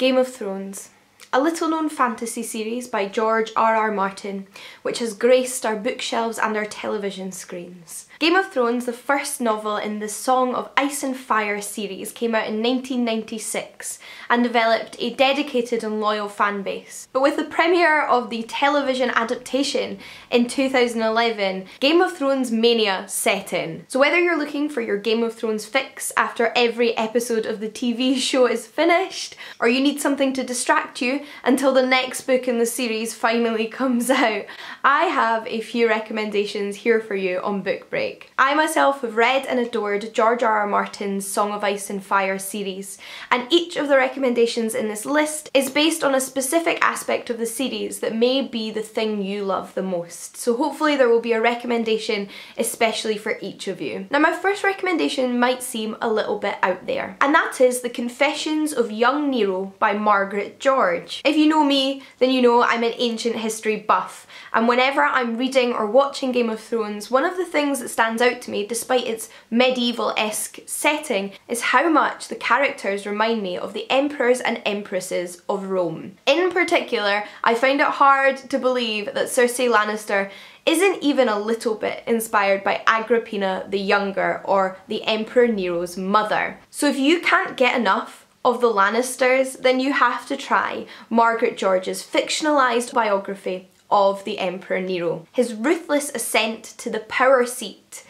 Game of Thrones, a little-known fantasy series by George R. R. Martin, which has graced our bookshelves and our television screens. Game of Thrones, the first novel in the Song of Ice and Fire series, came out in 1996 and developed a dedicated and loyal fan base. But with the premiere of the television adaptation in 2011, Game of Thrones mania set in. So whether you're looking for your Game of Thrones fix after every episode of the TV show is finished, or you need something to distract you until the next book in the series finally comes out, I have a few recommendations here for you on Book Break. I myself have read and adored George R. R. Martin's Song of Ice and Fire series, and each of the recommendations in this list is based on a specific aspect of the series that may be the thing you love the most. So hopefully there will be a recommendation especially for each of you. Now, my first recommendation might seem a little bit out there, and that is The Confessions of Young Nero by Margaret George. If you know me, then you know I'm an ancient history buff, and whenever I'm reading or watching Game of Thrones, one of the things that stands out to me, despite its medieval-esque setting, is how much the characters remind me of the emperors and empresses of Rome. In particular, I find it hard to believe that Cersei Lannister isn't even a little bit inspired by Agrippina the Younger or the Emperor Nero's mother. So if you can't get enough of the Lannisters, then you have to try Margaret George's fictionalised biography of the Emperor Nero. His ruthless ascent to the power seat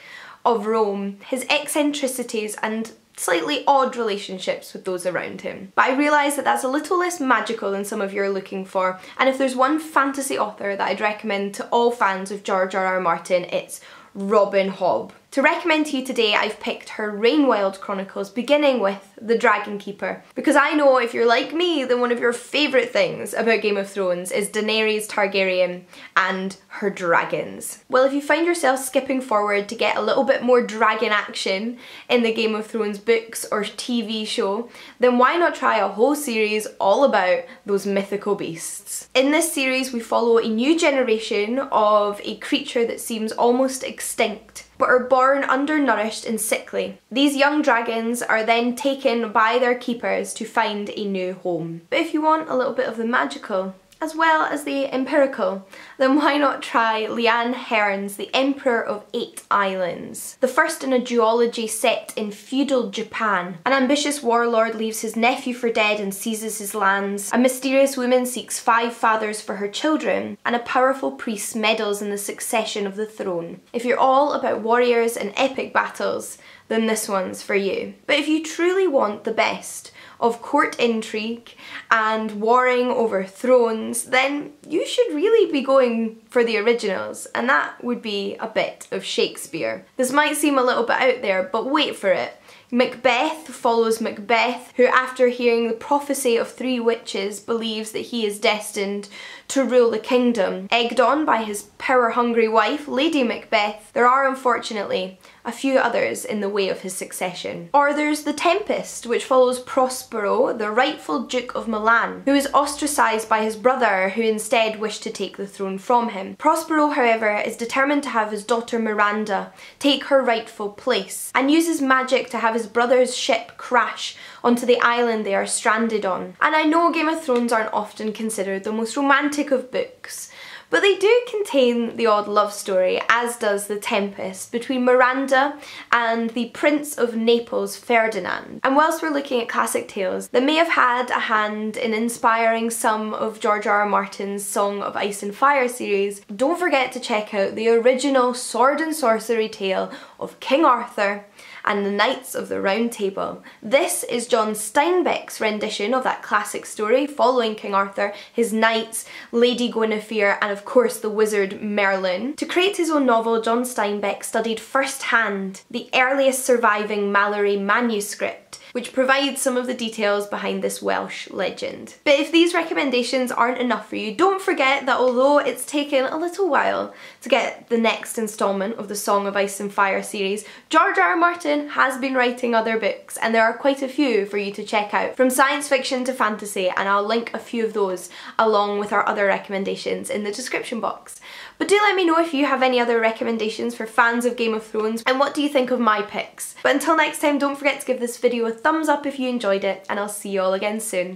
of Rome, his eccentricities and slightly odd relationships with those around him. But I realise that that's a little less magical than some of you are looking for, and if there's one fantasy author that I'd recommend to all fans of George R. R. Martin, it's Robin Hobb. To recommend to you today, I've picked her Rainwild Chronicles, beginning with The Dragon Keeper, because I know if you're like me, then one of your favourite things about Game of Thrones is Daenerys Targaryen and her dragons. Well, if you find yourself skipping forward to get a little bit more dragon action in the Game of Thrones books or TV show, then why not try a whole series all about those mythical beasts? In this series, we follow a new generation of a creature that seems almost extinct, but are born undernourished and sickly. These young dragons are then taken by their keepers to find a new home. But if you want a little bit of the magical, as well as the empirical, then why not try Leanne Hearn's The Emperor of Eight Islands? The first in a duology set in feudal Japan. An ambitious warlord leaves his nephew for dead and seizes his lands. A mysterious woman seeks 5 fathers for her children, and a powerful priest meddles in the succession of the throne. If you're all about warriors and epic battles, then this one's for you. But if you truly want the best of court intrigue and warring over thrones, then you should really be going for the originals, and that would be a bit of Shakespeare. This might seem a little bit out there, but wait for it. Macbeth follows Macbeth, who after hearing the prophecy of 3 witches believes that he is destined to rule the kingdom. Egged on by his power-hungry wife, Lady Macbeth, there are unfortunately a few others in the way of his succession. Or there's The Tempest, which follows Prospero, the rightful Duke of Milan, who is ostracised by his brother, who instead wished to take the throne from him. Prospero, however, is determined to have his daughter Miranda take her rightful place, and uses magic to have his brother's ship crash onto the island they are stranded on. And I know Game of Thrones aren't often considered the most romantic of books, but they do contain the odd love story, as does The Tempest, between Miranda and the Prince of Naples, Ferdinand. And whilst we're looking at classic tales that may have had a hand in inspiring some of George R. R. Martin's Song of Ice and Fire series, don't forget to check out the original sword and sorcery tale of King Arthur and the Knights of the Round Table. This is John Steinbeck's rendition of that classic story, following King Arthur, his knights, Lady Guinevere, and of course the wizard Merlin. To create his own novel, John Steinbeck studied firsthand the earliest surviving Malory manuscript, which provides some of the details behind this Welsh legend. But if these recommendations aren't enough for you, don't forget that although it's taken a little while to get the next instalment of the Song of Ice and Fire series, George R. R. Martin has been writing other books, and there are quite a few for you to check out, from science fiction to fantasy, and I'll link a few of those along with our other recommendations in the description box. But do let me know if you have any other recommendations for fans of Game of Thrones, and what do you think of my picks. But until next time, don't forget to give this video a thumbs up if you enjoyed it, and I'll see you all again soon.